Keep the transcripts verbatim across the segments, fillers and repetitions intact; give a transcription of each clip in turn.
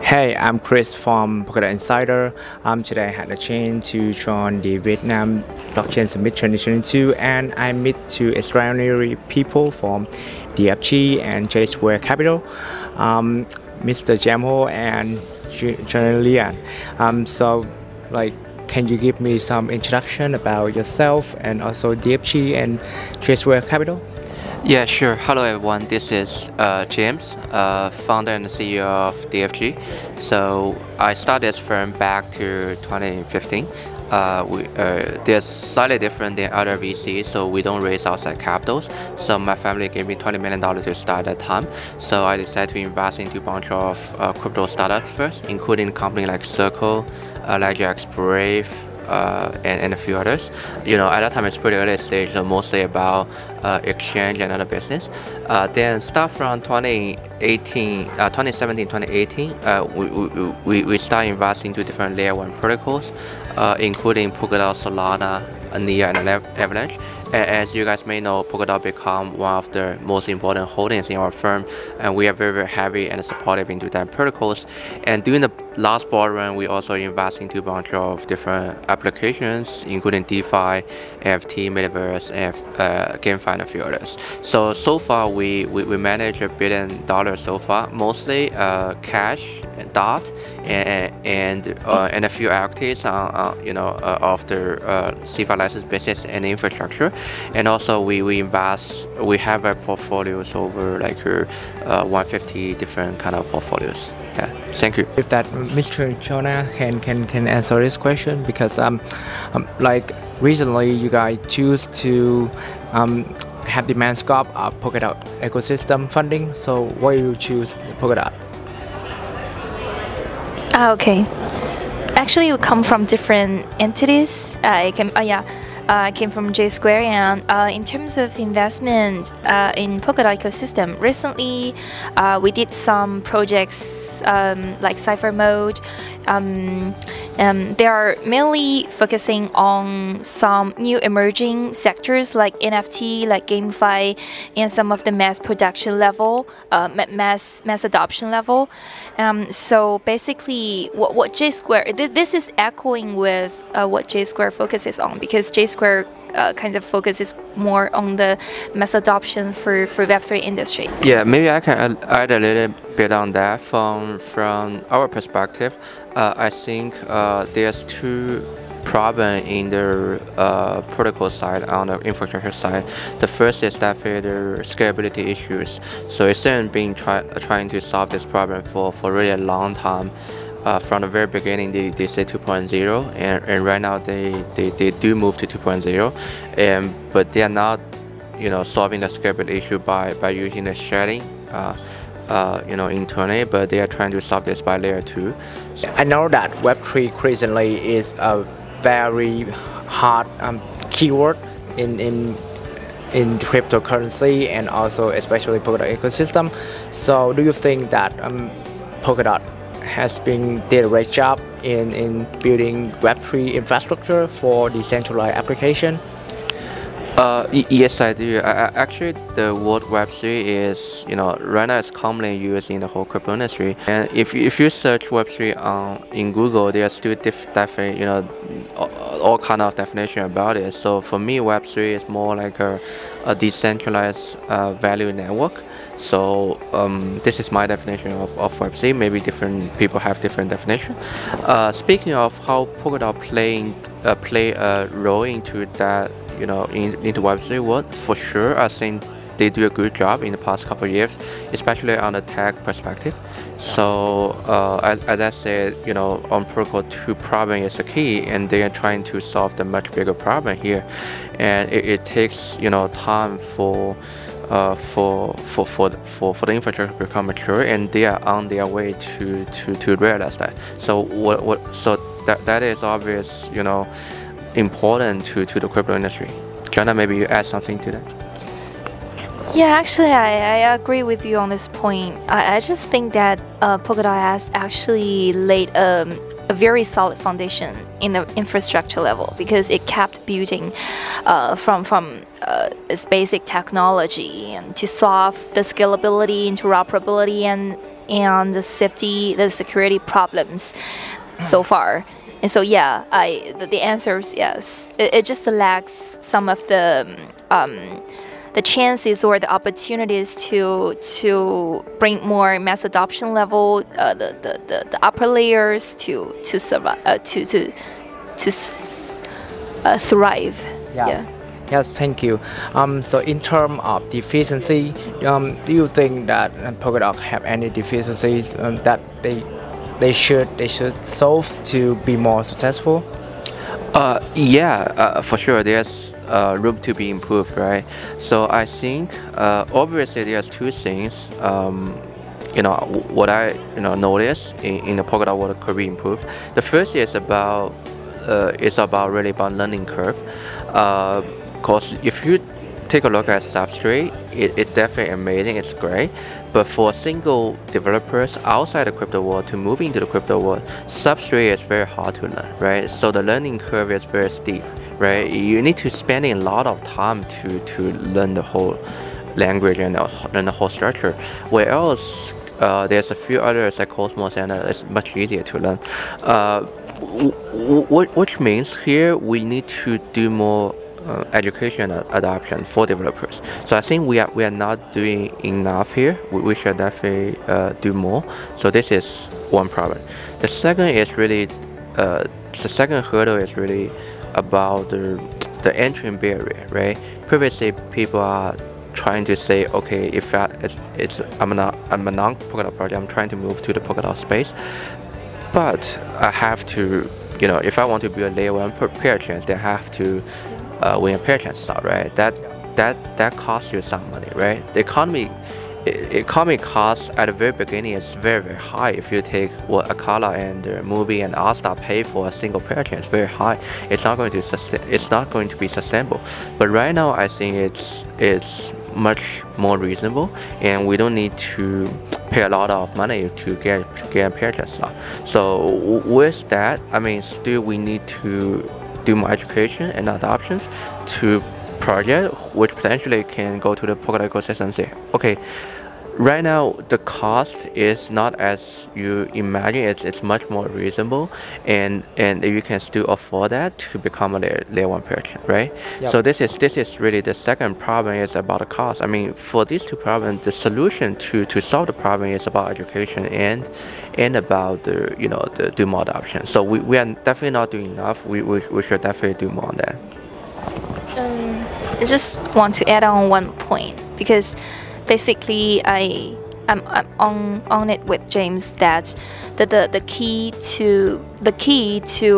Hey, I'm Chris from Polkadot Insider. Um, today I had a chance to join the Vietnam Blockchain Summit twenty twenty-two, and I meet two extraordinary people from D F G and Jsquare Capital, um, Mister James Wo and G General Liang. Um, so, like, can you give me some introduction about yourself and also D F G and Jsquare Capital? Yeah, sure. Hello everyone, this is uh, James, uh, founder and C E O of D F G. So I started this firm back to twenty fifteen. Uh, we, uh, they're slightly different than other V Cs, so we don't raise outside capitals. So my family gave me twenty million dollars to start that time. So I decided to invest into a bunch of uh, crypto startups first, including companies like Circle, uh, LedgerX, Brave, Uh, and, and a few others. You know, at that time it's pretty early stage, so mostly about uh, exchange and other business. Uh, then start from twenty eighteen, uh, twenty seventeen, twenty eighteen, uh, we, we, we start investing into different layer one protocols, uh, including Polkadot, Solana, Nia, and Avalanche. As you guys may know, Polkadot become one of the most important holdings in our firm, and we are very, very heavy and supportive into that protocols. And during the last board run, we also invest into a bunch of different applications, including DeFi, N F T, Metaverse, F, uh, GameFi, and a few others. So, so far, we, we, we manage a billion dollars so far, mostly uh, cash, dot, and and, uh, and a few activities on, on, you know, uh, of the uh, C F I license business and infrastructure. And also we, we invest, we have our portfolios over like uh, one hundred fifty different kind of portfolios. Yeah, thank you. If that Mister Jonah can, can, can answer this question, because um, um like recently you guys choose to um, have the main scope of Polkadot ecosystem funding, so why you choose Polkadot? Okay, actually we come from different entities. I came, oh yeah, uh, I came from Jsquare, and uh, in terms of investment uh, in Polkadot ecosystem, recently uh, we did some projects um, like Cyphermode. Um, um, they are mainly focusing on some new emerging sectors like N F T, like GameFi, and some of the mass production level, uh, mass mass adoption level. Um, so basically, what, what Jsquare, th this is echoing with uh, what Jsquare focuses on, because Jsquare Uh, kinds of focus is more on the mass adoption for, for Web three industry. Yeah, maybe I can add a little bit on that. From, from our perspective, uh, I think uh, there's two problem in the uh, protocol side, on the infrastructure side. The first is definitely the scalability issues. So it's been try, trying to solve this problem for, for really a long time. Uh, from the very beginning, they, they say two point oh, and, and right now they, they, they do move to two point oh, and but they are not, you know, solving the scalability issue by, by using the sharding, uh, uh, you know, internally, but they are trying to solve this by layer two. So I know that Web three recently is a very hard um, keyword in in. in cryptocurrency and also especially Polkadot ecosystem. So do you think that um, Polkadot has been did a great job in, in building Web three infrastructure for decentralized application? Uh, yes, I do. I, I, actually, the word Web three is, you know, right now it's commonly used in the whole crypto industry. And if, if you search Web three on in Google, there are still diff definitely, you know, all kind of definition about it. So for me, Web three is more like a, a decentralized uh, value network. So um, this is my definition of, of Web three. Maybe different people have different definition. Uh, speaking of how Polkadot playing uh, play a role into that, you know, in, into Web three world, for sure, I think they do a good job in the past couple of years, especially on the tech perspective. So uh, as, as I said, you know, on protocol two problem is the key, and they are trying to solve the much bigger problem here. And it, it takes, you know, time for Uh, for, for for for for the infrastructure to become mature, and they are on their way to to to realize that. So what what so that that is obvious, you know, important to to the crypto industry. Jonah, maybe you add something to that. Yeah, actually, I, I agree with you on this point. I, I just think that uh, Polkadot has actually laid um, a very solid foundation in the infrastructure level, because it kept building uh, from from uh, its basic technology and to solve the scalability, interoperability, and and the safety, the security problems so far. And so yeah, I the, the answer is yes. It, it just lacks some of the um, the chances or the opportunities to to bring more mass adoption level, uh, the, the, the the upper layers to to survive, uh, to to to uh, thrive. Yeah. yeah. Yes, thank you. Um, so in terms of deficiency, um, do you think that Polkadot have any deficiencies um, that they they should they should solve to be more successful? Uh, yeah, uh, for sure. There's uh, room to be improved, right? So I think uh, obviously there's two things. Um, you know what I you know notice in, in the Polkadot world could be improved. The first is about uh, it's about really about learning curve. Uh, Because if you take a look at Substrate, it, it's definitely amazing, it's great. But for single developers outside the crypto world to move into the crypto world, Substrate is very hard to learn, right? So the learning curve is very steep, right? You need to spend a lot of time to, to learn the whole language and learn the whole structure. Where else, uh, there's a few others like Cosmos, and uh, it's much easier to learn. Uh, w w which means here we need to do more Uh, education and adoption for developers. So I think we are we are not doing enough here. We, we should definitely uh, do more. So this is one problem. The second is really uh, the second hurdle is really about the the entry barrier, right? Previously, people are trying to say, okay, if I, it's, it's I'm not I'm a non-Polkadot project, I'm trying to move to the Polkadot space, but I have to, you know, if I want to build a layer one parachain, they have to. Uh, when a parachain starts, right? That that that costs you some money, right? The economy, it, economy costs at the very beginning is very very high. If you take what Acala and uh, Mubi and Astar pay for a single parachain, it's very high. It's not going to sustain. It's not going to be sustainable. But right now, I think it's it's much more reasonable, and we don't need to pay a lot of money to get get a parachain start. So with that, I mean, still we need to do more education and adoption to project which potentially can go to the Polkadot ecosystem and say, okay, right now the cost is not as you imagine, it's it's much more reasonable, and and you can still afford that to become a layer, layer one parachain, right? Yep. So this is this is really the second problem is about the cost. I mean, for these two problems, the solution to to solve the problem is about education and and about the you know the do more adoption. So we, we are definitely not doing enough. We, we we should definitely do more on that. Um, I just want to add on one point, because basically I I'm, I'm on on it with James that the, the the key to the key to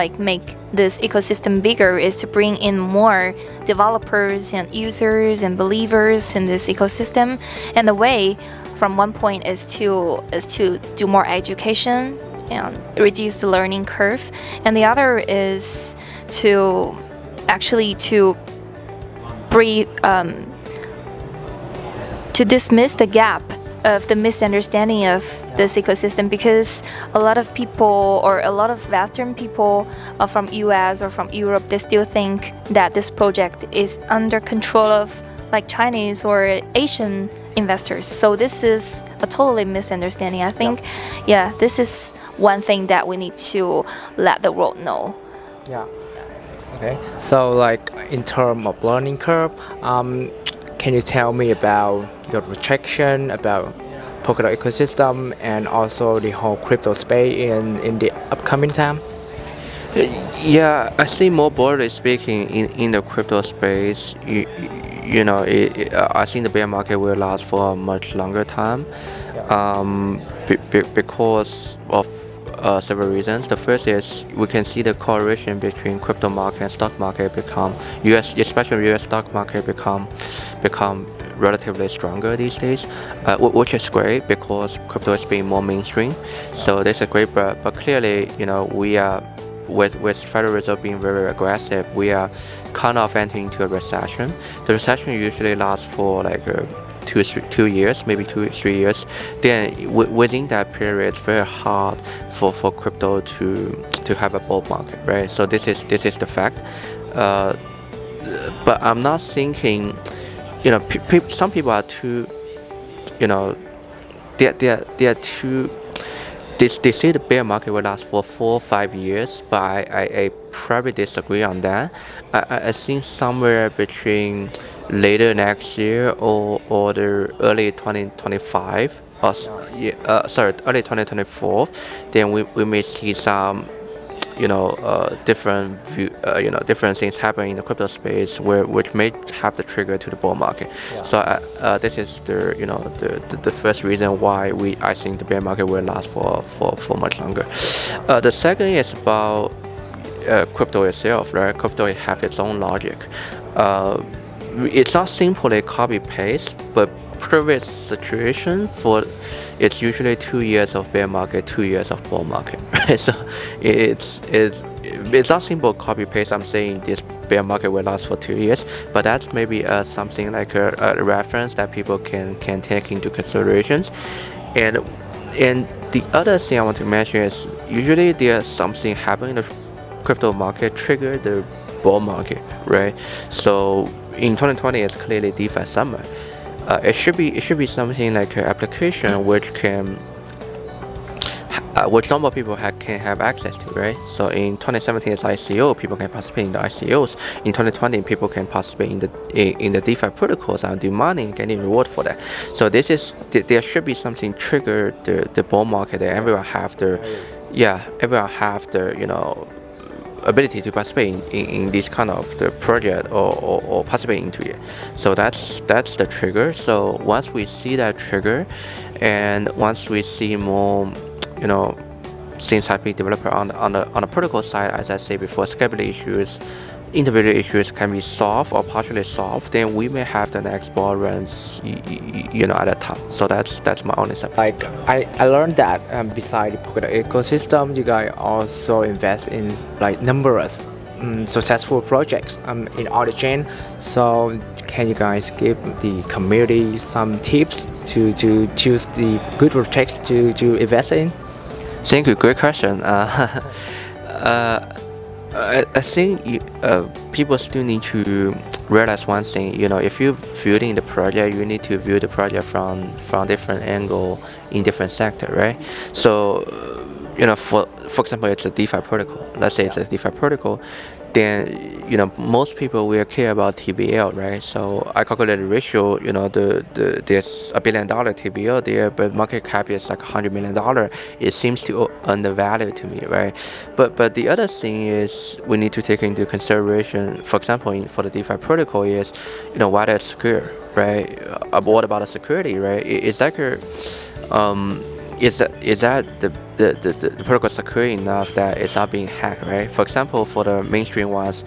like make this ecosystem bigger is to bring in more developers and users and believers in this ecosystem, and the way from one point is to is to do more education and reduce the learning curve, and the other is to actually to breathe um, to dismiss the gap of the misunderstanding of this ecosystem, because a lot of people or a lot of Western people uh, from U S or from Europe, they still think that this project is under control of like Chinese or Asian investors. So this is a totally misunderstanding, I think. Yep. Yeah, this is one thing that we need to let the world know. Yeah. Okay. So like in terms of learning curve, um, can you tell me about your retraction about Polkadot ecosystem and also the whole crypto space in, in the upcoming time? Yeah, I think more broadly speaking, in, in the crypto space, you, you know, it, it, I think the bear market will last for a much longer time, um, be, be, because of Uh, several reasons. The first is we can see the correlation between crypto market and stock market become U S, especially U S stock market become become relatively stronger these days, uh, which is great because crypto is being more mainstream. So this is great, but but clearly, you know, we are with with Federal Reserve being very, very aggressive, we are kind of entering into a recession. The recession usually lasts for like a Two, three, two years, maybe two, three years. Then w within that period, it's very hard for, for crypto to to have a bull market, right? So this is this is the fact. Uh, but I'm not thinking, you know, pe pe some people are too, you know, there, there, there are two. They, they say the bear market will last for four or five years, but I, I, I probably disagree on that. I, I think somewhere between later next year or, or the early twenty twenty-five, or yeah, uh, sorry, early twenty twenty-four, then we, we may see some, you know, uh, different view, uh, you know, different things happening in the crypto space, where which may have the trigger to the bull market. Yeah. So uh, uh, this is the, you know, the, the the first reason why we I think the bear market will last for for for much longer. Uh, the second is about uh, crypto itself, right? Crypto it have its own logic. Uh, it's not simply copy paste, but previous situation for it's usually two years of bear market, two years of bull market, right? So it's it's it's not simple copy paste. I'm saying this bear market will last for two years, but that's maybe uh, something like a, a reference that people can can take into considerations. And and the other thing I want to mention is usually there's something happening in the crypto market trigger the bull market, right? So in twenty twenty it's clearly DeFi summer. Uh, it should be it should be something like an application which can uh, which normal people ha can have access to, right? So in twenty seventeen it's I C O, people can participate in the I C Os. In twenty twenty people can participate in the in, in the DeFi protocols and demanding getting reward for that. So this is th there should be something trigger the the bull market that everyone have the yeah everyone have the you know ability to participate in, in, in this kind of the project or, or, or participate into it. So that's that's the trigger. So once we see that trigger, and once we see more, you know, things happening developer on the, on the on the protocol side, as I said before, scalability issues, integrability issues can be solved or partially solved, then we may have the next ball runs, you know, at that time. So that's that's my only support. Like I, I learned that um, beside the Polkadot ecosystem, you guys also invest in like numerous um, successful projects um, in other chain. So can you guys give the community some tips to, to choose the good projects to, to invest in? Thank you, great question. Uh, uh, Uh, I think uh, people still need to realize one thing. You know, if you're building the project, you need to view the project from from different angle in different sector, right? So, you know, for for example, it's a DeFi protocol. Let's say it's a DeFi protocol, then you know most people will care about T B L, right? So I calculated the ratio. You know, the the there's a billion dollar T B L there, but market cap is like a hundred million dollar. It seems to undervalue to me, right? But but the other thing is we need to take into consideration. For example, in, for the DeFi protocol is, you know, whether it's secure, right? What about the security, right? Is that a, um, is that is that the The, the, the protocol is secure enough that it's not being hacked, right? For example, for the mainstream ones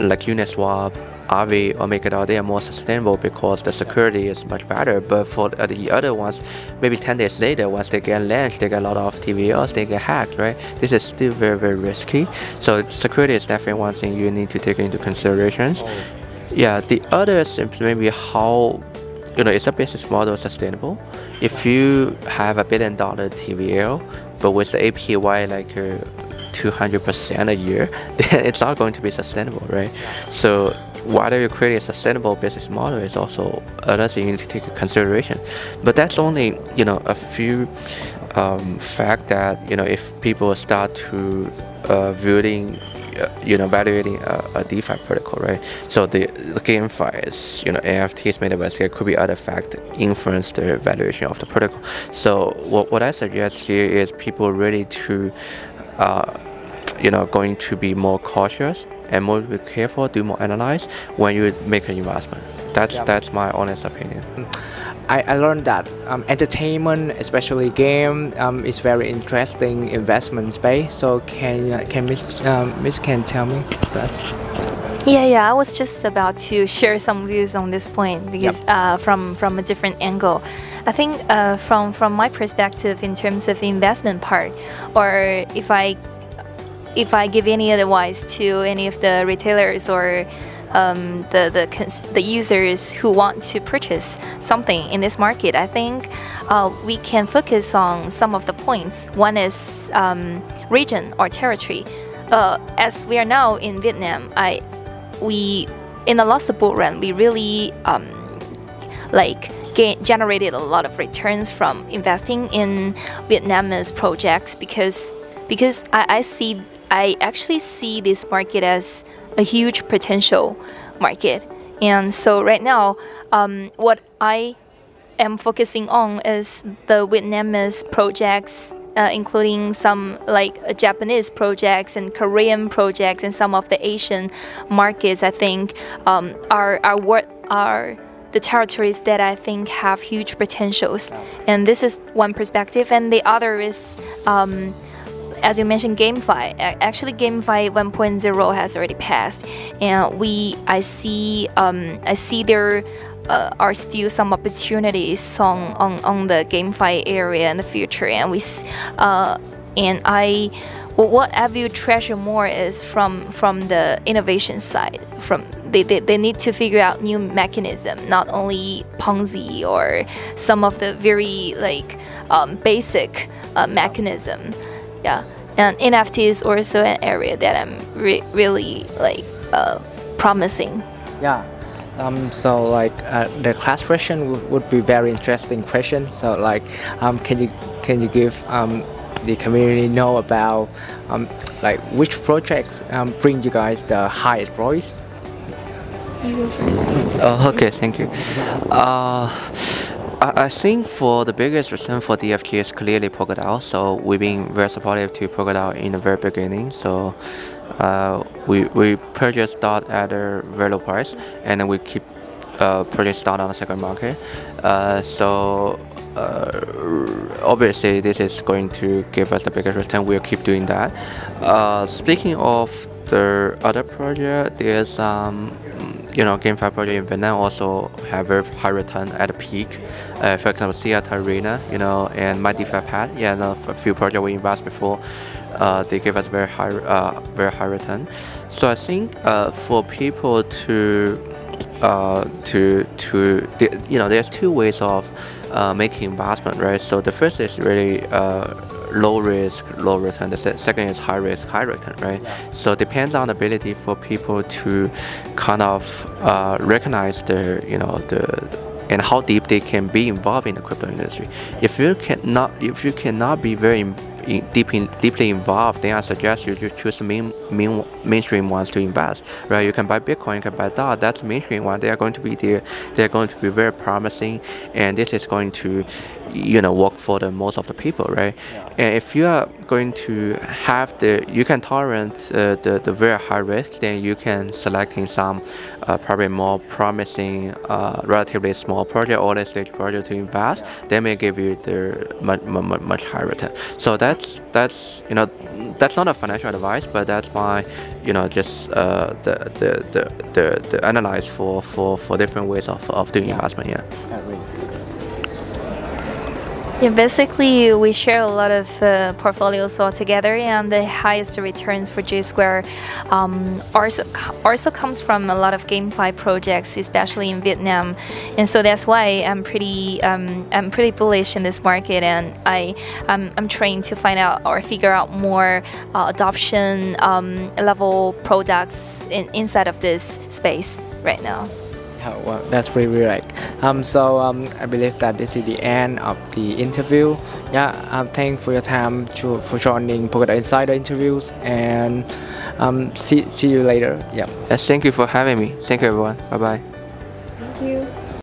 like Uniswap, Aave, or MakerDAO, they are more sustainable because the security is much better. But for the other ones, maybe ten days later, once they get launched, they get a lot of T V Os, they get hacked, right? This is still very, very risky. So security is definitely one thing you need to take into consideration. Yeah, the other is maybe how, you know, is the business model sustainable? If you have a billion dollar T V L, but with the A P Y like two hundred percent a year, then it's not going to be sustainable, right? So whether you create a sustainable business model is also another thing you need to take into consideration. But that's only, you know, a few um, fact that, you know, if people start to uh, viewing, uh, you know, evaluating a, a DeFi protocol, right? So the, the GameFi is, you know, N F Ts, metaverse, there could be other factors influence the valuation of the protocol. So what, what I suggest here is people really to, uh, you know, going to be more cautious and more be careful, do more analyze when you make an investment. That's, yeah. That's my honest opinion. I, I learned that um, entertainment, especially game, um, is very interesting investment space. So can uh, can Miss um, Miss can tell me first? Yeah, yeah. I was just about to share some views on this point because yep. uh, from from a different angle. I think uh, from from my perspective in terms of investment part, or if I if I give any advice to any of the retailers or Um, the, the, cons the users who want to purchase something in this market, I think uh, we can focus on some of the points. One is um, region or territory. Uh, as we are now in Vietnam, I, we in the last bull run, we really um, like gain, generated a lot of returns from investing in Vietnamese projects, because because I, I see I actually see this market as a huge potential market. And so right now, um, what I am focusing on is the Vietnamese projects, uh, including some like uh, Japanese projects and Korean projects, and some of the Asian markets. I think um, are are what are the territories that I think have huge potentials. And this is one perspective, and the other is, um, as you mentioned, GameFi. Actually, GameFi one point oh has already passed, and we I see um, I see their Uh, are still some opportunities on, on, on the GameFi area in the future. And we uh, and I well, what I view treasure more is from from the innovation side. From they, they, they need to figure out new mechanism, not only Ponzi or some of the very like um, basic uh, mechanism. Yeah, and N F T is also an area that I'm re really like uh, promising. Yeah. Um, so like uh, the class question would, would be very interesting question. So like, um, can you can you give um, the community know about um, like which projects um, bring you guys the highest voice? You go first. Oh, okay, thank you. Uh, I think for the biggest return for D F G is clearly Polkadot. So we've been very supportive to Polkadot in the very beginning. So uh, we we purchased DOT at a very low price, and then we keep uh, purchased DOT on the second market. Uh, so uh, obviously this is going to give us the biggest return. We'll keep doing that. Uh, speaking of the other project, there's um. you know, GameFi project in Vietnam also have very high return at the peak. Uh, for example, Seattle Arena, you know, and Mighty Fab had, yeah, no, a few projects we invested before, uh, they gave us very high, uh, very high return. So I think uh, for people to, uh, to, to, you know, there's two ways of uh, making investment, right? So the first is really uh, low risk, low return. The se second is high risk, high return, right? Yeah. So it depends on the ability for people to kind of uh, recognize the, you know, the and how deep they can be involved in the crypto industry. If you cannot, if you cannot be very in, in, deep in, deeply involved, then I suggest you just choose main, main, mainstream ones to invest, right? You can buy Bitcoin, you can buy DOT. That's mainstream one. They are going to be there. They are going to be very promising, and this is going to, you know, work for the most of the people, right? Yeah. And if you are going to have the, you can tolerate uh, the, the very high risk, then you can select in some uh, probably more promising, uh, relatively small project or late stage project to invest. Yeah. They may give you the much, much, much higher return. So that's, that's, you know, that's not a financial advice, but that's my, you know, just uh, the, the, the, the, the analyze for, for, for different ways of, of doing yeah. investment, yeah. I agree. Yeah, basically we share a lot of uh, portfolios all together, and the highest returns for Jsquare um, also, also comes from a lot of GameFi projects, especially in Vietnam. And so that's why I'm pretty um, I'm pretty bullish in this market, and I I'm, I'm trying to find out or figure out more uh, adoption um, level products in, inside of this space right now. Oh, well, that's really right. Um, so um, I believe that this is the end of the interview. Yeah, um, thanks for your time to, for joining Polkadot Insider interviews, and um, see see you later. Yeah. Yes, thank you for having me. Thank you, everyone. Bye bye.